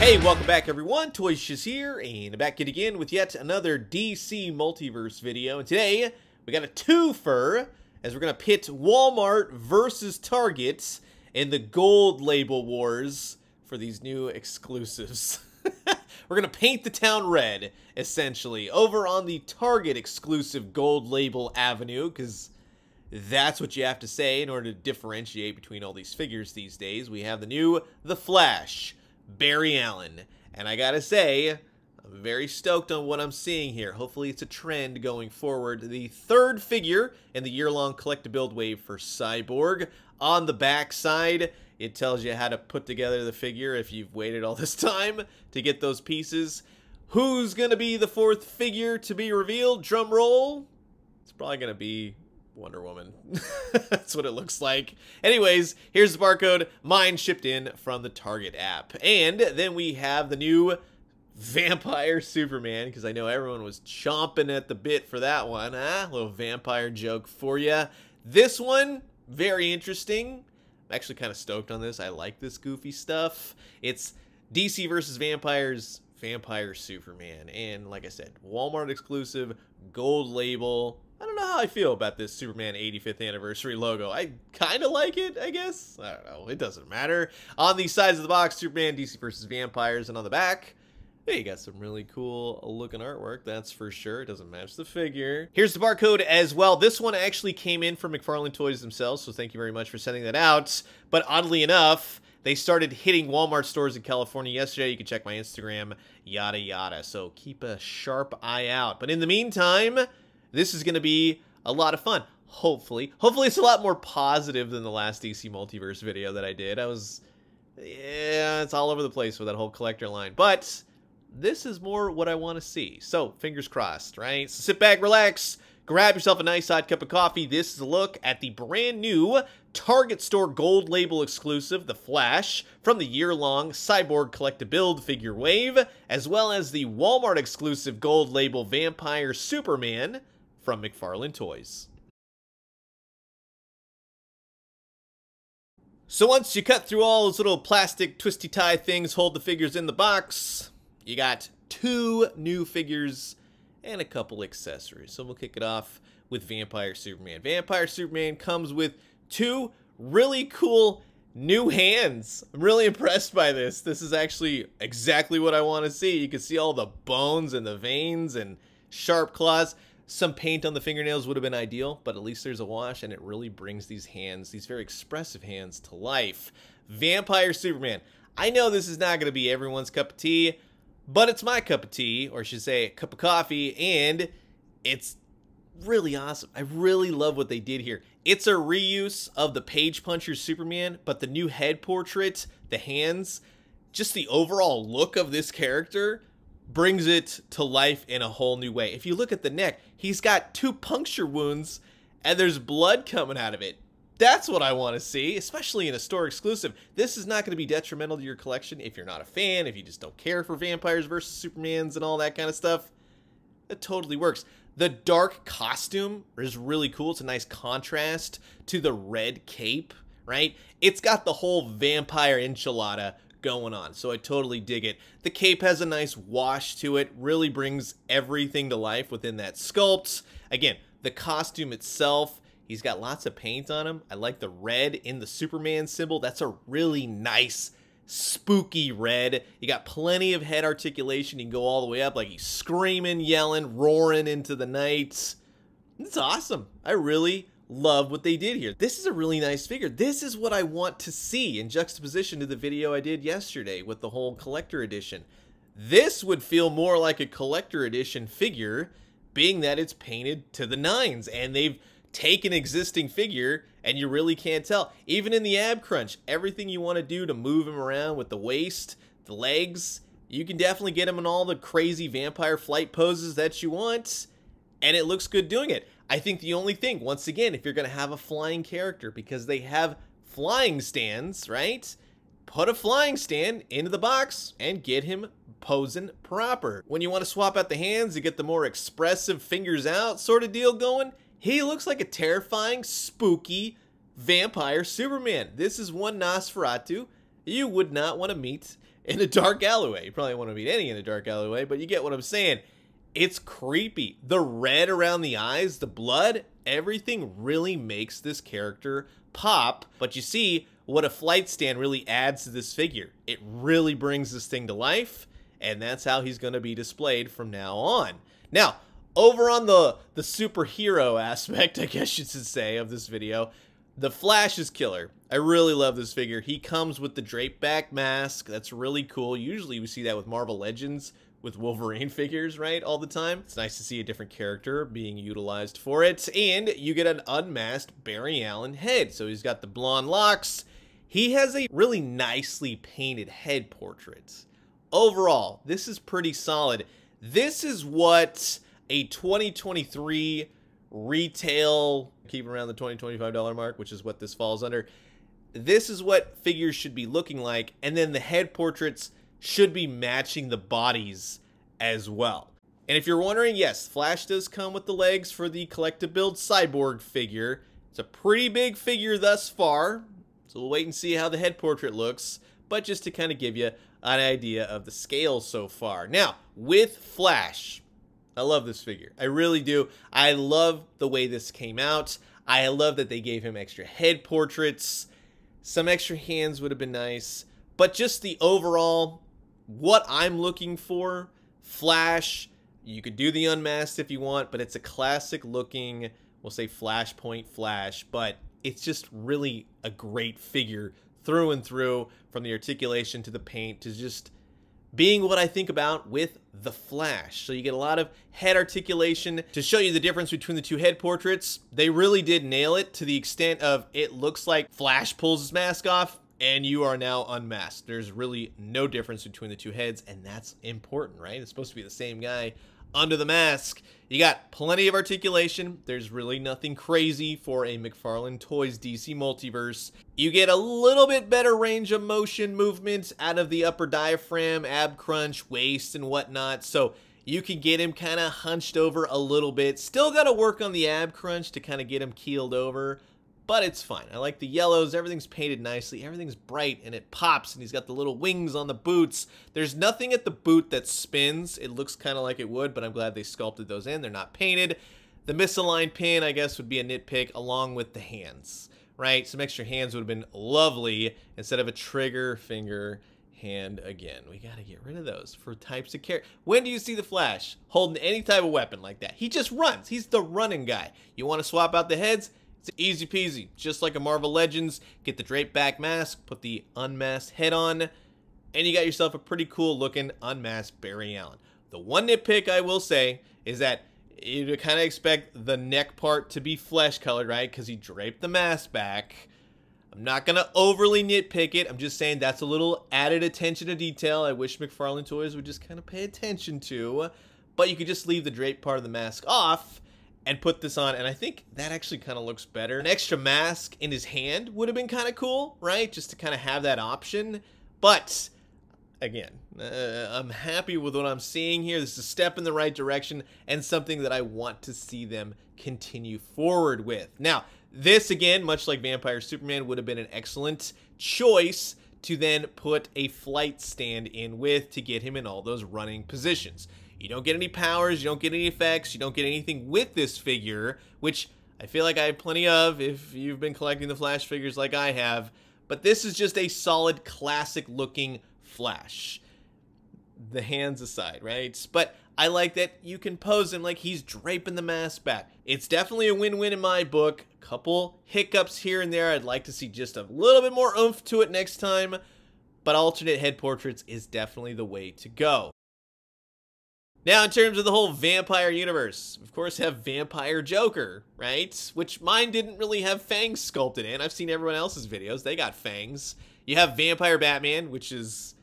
Hey, welcome back everyone, Toyshiz here, and back yet again with yet another DC Multiverse video. And today, we got a twofer, as we're going to pit Walmart versus Target in the gold label wars for these new exclusives. We're going to paint the town red, essentially, over on the Target exclusive gold label avenue, because that's what you have to say in order to differentiate between all these figures these days. We have the new The Flash, Barry Allen, and I gotta say, I'm very stoked on what I'm seeing here. Hopefully it's a trend going forward. The third figure in the year-long collect-to-build wave for Cyborg. On the back side, it tells you how to put together the figure if you've waited all this time to get those pieces. Who's gonna be the fourth figure to be revealed? Drum roll. It's probably gonna be Wonder Woman. That's what it looks like. Anyways, here's the barcode. Mine shipped in from the Target app. And then we have the new Vampire Superman, because I know everyone was chomping at the bit for that one. Huh? A little vampire joke for you. This one, very interesting. I'm actually kind of stoked on this. I like this goofy stuff. It's DC versus Vampires, Vampire Superman. And like I said, Walmart exclusive, gold label. I don't know how I feel about this Superman 85th anniversary logo. I kind of like it, I guess. I don't know. It doesn't matter. On the sides of the box, Superman, DC versus Vampires, and on the back, hey, you got some really cool looking artwork, that's for sure. It doesn't match the figure. Here's the barcode as well. This one actually came in from McFarlane Toys themselves, so thank you very much for sending that out. But oddly enough, they started hitting Walmart stores in California yesterday. You can check my Instagram, yada yada. So keep a sharp eye out. But in the meantime, this is going to be a lot of fun, hopefully. Hopefully it's a lot more positive than the last DC Multiverse video that I did. Yeah, it's all over the place with that whole collector line. But this is more what I want to see. So, fingers crossed, right? So sit back, relax, grab yourself a nice hot cup of coffee. This is a look at the brand new Target Store Gold Label exclusive, The Flash, from the year-long Cyborg Collect-A-Build figure wave, as well as the Walmart exclusive Gold Label Vampire Superman from McFarlane Toys. So once you cut through all those little plastic twisty tie things, hold the figures in the box, you got two new figures and a couple accessories. So we'll kick it off with Vampire Superman. Vampire Superman comes with two really cool new hands. I'm really impressed by this. This is actually exactly what I want to see. You can see all the bones and the veins and sharp claws. Some paint on the fingernails would have been ideal, but at least there's a wash, and it really brings these hands, these very expressive hands, to life. Vampire Superman. I know this is not going to be everyone's cup of tea, but it's my cup of tea, or I should say a cup of coffee, and it's really awesome. I really love what they did here. It's a reuse of the Page Puncher Superman, but the new head portrait, the hands, just the overall look of this character brings it to life in a whole new way. If you look at the neck, he's got two puncture wounds and there's blood coming out of it. That's what I want to see, especially in a store exclusive. This is not going to be detrimental to your collection if you're not a fan, if you just don't care for vampires versus Supermans and all that kind of stuff. It totally works. The dark costume is really cool. It's a nice contrast to the red cape, right? It's got the whole vampire enchilada going on, so I totally dig it. The cape has a nice wash to it, really brings everything to life within that sculpt. Again, the costume itself, he's got lots of paint on him. I like the red in the Superman symbol. That's a really nice, spooky red. You got plenty of head articulation. You can go all the way up, like he's screaming, yelling, roaring into the night. It's awesome. I really love what they did here. This is a really nice figure. This is what I want to see in juxtaposition to the video I did yesterday with the whole collector edition. This would feel more like a collector edition figure, being that it's painted to the nines and they've taken an existing figure and you really can't tell. Even in the ab crunch, everything you want to do to move him around with the waist, the legs, you can definitely get him in all the crazy vampire flight poses that you want, and it looks good doing it. I think the only thing, once again, if you're going to have a flying character, because they have flying stands, right? Put a flying stand into the box and get him posing proper. When you want to swap out the hands to get the more expressive fingers out sort of deal going, he looks like a terrifying, spooky vampire Superman. This is one Nosferatu you would not want to meet in a dark alleyway. You probably want to meet any in a dark alleyway, but you get what I'm saying. It's creepy. The red around the eyes, the blood, everything really makes this character pop. But you see what a flight stand really adds to this figure. It really brings this thing to life, and that's how he's going to be displayed from now on. Now, over on the superhero aspect, I guess you should say, of this video, the Flash is killer. I really love this figure. He comes with the drape back mask. That's really cool. Usually we see that with Marvel Legends, with Wolverine figures, right, all the time. It's nice to see a different character being utilized for it. And you get an unmasked Barry Allen head. So he's got the blonde locks. He has a really nicely painted head portrait. Overall, this is pretty solid. This is what a 2023 retail, keep around the $20, $25 mark, which is what this falls under. This is what figures should be looking like. And then the head portraits should be matching the bodies as well. And if you're wondering, yes, Flash does come with the legs for the collect-to-build Cyborg figure. It's a pretty big figure thus far, so we'll wait and see how the head portrait looks, but just to kind of give you an idea of the scale so far. Now, with Flash, I love this figure. I really do. I love the way this came out. I love that they gave him extra head portraits. Some extra hands would have been nice, but just the overall, what I'm looking for, Flash, you could do the unmasked if you want, but it's a classic looking, we'll say Flashpoint Flash, but it's just really a great figure through and through, from the articulation to the paint to just being what I think about with the Flash. So you get a lot of head articulation to show you the difference between the two head portraits. They really did nail it to the extent of it looks like Flash pulls his mask off, and you are now unmasked. There's really no difference between the two heads, and that's important, right? It's supposed to be the same guy under the mask. You got plenty of articulation. There's really nothing crazy for a McFarlane Toys DC Multiverse. You get a little bit better range of motion movement out of the upper diaphragm, ab crunch, waist, and whatnot. So you can get him kind of hunched over a little bit. Still got to work on the ab crunch to kind of get him keeled over. But it's fine. I like the yellows. Everything's painted nicely. Everything's bright and it pops. And he's got the little wings on the boots. There's nothing at the boot that spins. It looks kind of like it would, but I'm glad they sculpted those in. They're not painted. The misaligned pin, I guess, would be a nitpick, along with the hands, right? Some extra hands would have been lovely instead of a trigger finger hand again. We got to get rid of those for types of character. When do you see the Flash holding any type of weapon like that? He just runs. He's the running guy. You want to swap out the heads? It's easy peasy, just like a Marvel Legends. Get the drape back mask, put the unmasked head on, and you got yourself a pretty cool looking unmasked Barry Allen. The one nitpick I will say is that you kind of expect the neck part to be flesh colored, right? Because he draped the mask back. I'm not going to overly nitpick it. I'm just saying that's a little added attention to detail I wish McFarlane Toys would just kind of pay attention to. But you could just leave the drape part of the mask off and put this on, and I think that actually kind of looks better. An extra mask in his hand would have been kind of cool, right? Just to kind of have that option. But again, I'm happy with what I'm seeing here. This is a step in the right direction and something that I want to see them continue forward with. Now, this again, much like Vampire Superman, would have been an excellent choice to then put a flight stand in with to get him in all those running positions. You don't get any powers, you don't get any effects, you don't get anything with this figure, which I feel like I have plenty of if you've been collecting the Flash figures like I have, but this is just a solid classic looking Flash. The hands aside, right? But I like that you can pose him like he's draping the mask back. It's definitely a win-win in my book. A couple hiccups here and there. I'd like to see just a little bit more oomph to it next time, but alternate head portraits is definitely the way to go. Now, in terms of the whole vampire universe, of course, have Vampire Joker, right? Which mine didn't really have fangs sculpted in. I've seen everyone else's videos. They got fangs. You have Vampire Batman, which is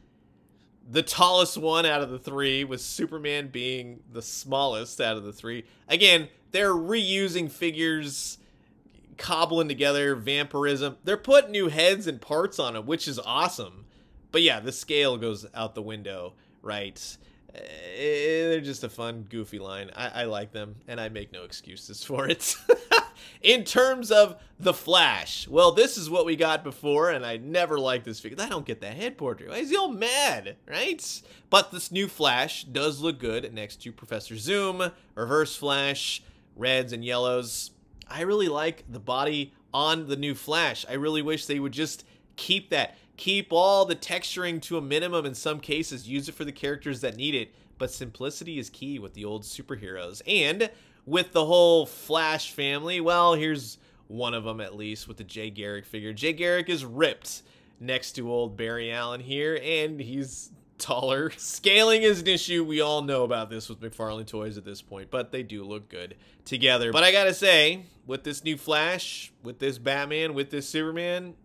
the tallest one out of the three, with Superman being the smallest out of the three. Again, they're reusing figures, cobbling together vampirism. They're putting new heads and parts on them, which is awesome. But yeah, the scale goes out the window, right? They're just a fun, goofy line. I like them, and I make no excuses for it. In terms of The Flash, well, this is what we got before, and I never liked this figure. I don't get that head portrait. Why is he all mad, right? But this new Flash does look good next to Professor Zoom, Reverse Flash, reds and yellows. I really like the body on the new Flash. I really wish they would just keep that. Keep all the texturing to a minimum in some cases. Use it for the characters that need it. But simplicity is key with the old superheroes. And with the whole Flash family, well, here's one of them at least with the Jay Garrick figure. Jay Garrick is ripped next to old Barry Allen here, and he's taller. Scaling is an issue. We all know about this with McFarlane Toys at this point, but they do look good together. But I gotta say, with this new Flash, with this Batman, with this Superman,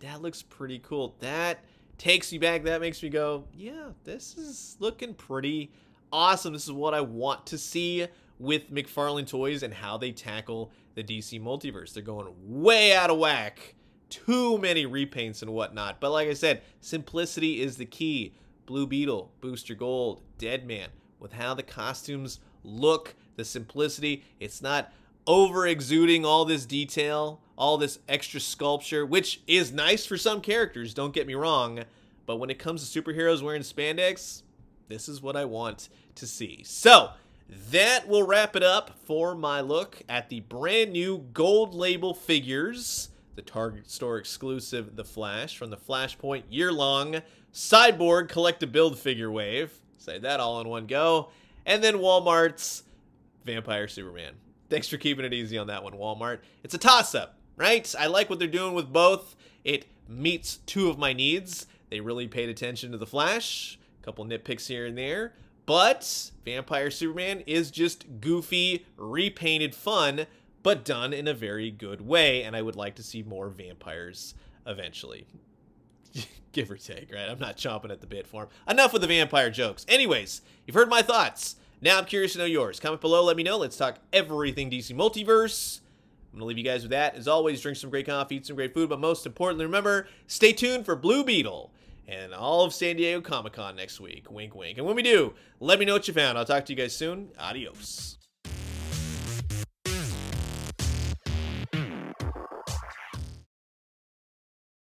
that looks pretty cool. That takes me back. That makes me go, yeah, this is looking pretty awesome. This is what I want to see with McFarlane Toys and how they tackle the DC Multiverse. They're going way out of whack. Too many repaints and whatnot. But like I said, simplicity is the key. Blue Beetle, Booster Gold, Deadman. With how the costumes look, the simplicity, it's not over-exuding all this detail, all this extra sculpture, which is nice for some characters, don't get me wrong, but when it comes to superheroes wearing spandex, this is what I want to see. So, that will wrap it up for my look at the brand new gold label figures, the Target Store exclusive The Flash from the Flashpoint year-long Cyborg collect-a-build figure wave, say that all in one go, and then Walmart's Vampire Superman. Thanks for keeping it easy on that one, Walmart. It's a toss-up, right? I like what they're doing with both. It meets two of my needs. They really paid attention to The Flash. A couple nitpicks here and there. But Vampire Superman is just goofy, repainted fun, but done in a very good way. And I would like to see more vampires eventually. Give or take, right? I'm not chomping at the bit for him. Enough with the vampire jokes. Anyways, you've heard my thoughts. Now I'm curious to know yours. Comment below, let me know. Let's talk everything DC Multiverse. I'm going to leave you guys with that. As always, drink some great coffee, eat some great food, but most importantly, remember, stay tuned for Blue Beetle and all of San Diego Comic-Con next week. Wink, wink. And when we do, let me know what you found. I'll talk to you guys soon. Adios.